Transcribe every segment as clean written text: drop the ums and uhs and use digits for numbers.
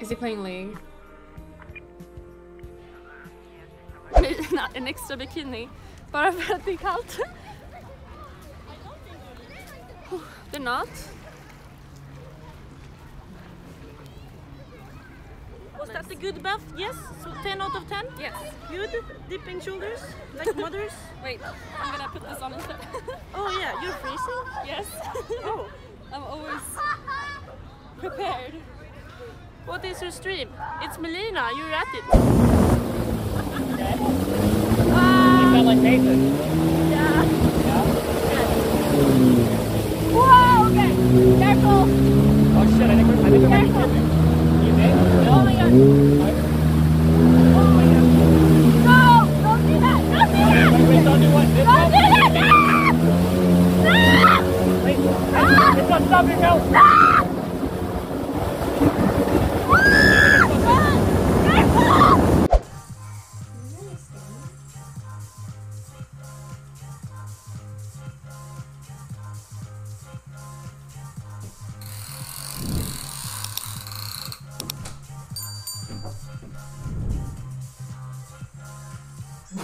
Is he playing League? Not an extra bikini, bara för att det är kallt. They're not. Was that the good bath? Yes. So 10 out of 10? Yes. Good. Dipping shoulders, like mothers. Wait, I'm gonna put this on instead. Oh yeah, you're freezing? Yes. Oh. I'm always prepared. What is your stream? It's Melina, you're at it. You sound like Nathan. Yeah. Yeah. Whoa, okay. Careful. Oh shit, I think we're making it. You made it? Oh my god. Oh my god. No! Don't do that! Don't do that! Wait, don't do what? Don't do that! No! Wait, it's on top of your nose. No!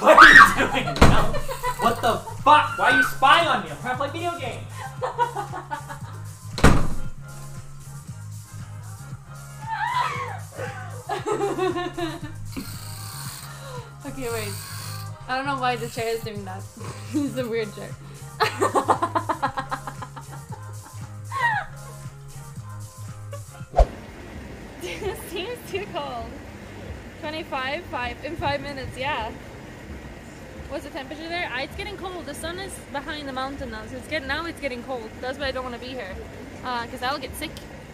What are you doing now? What the fuck? Why are you spying on me? I'm trying to play video games. Okay, wait. I don't know why the chair is doing that. It's a weird chair. This seems too cold. 25, 5 in 5 minutes, yeah. What's the temperature there? It's getting cold. The sun is behind the mountain now, so now it's getting cold. That's why I don't want to be here, because I'll get sick.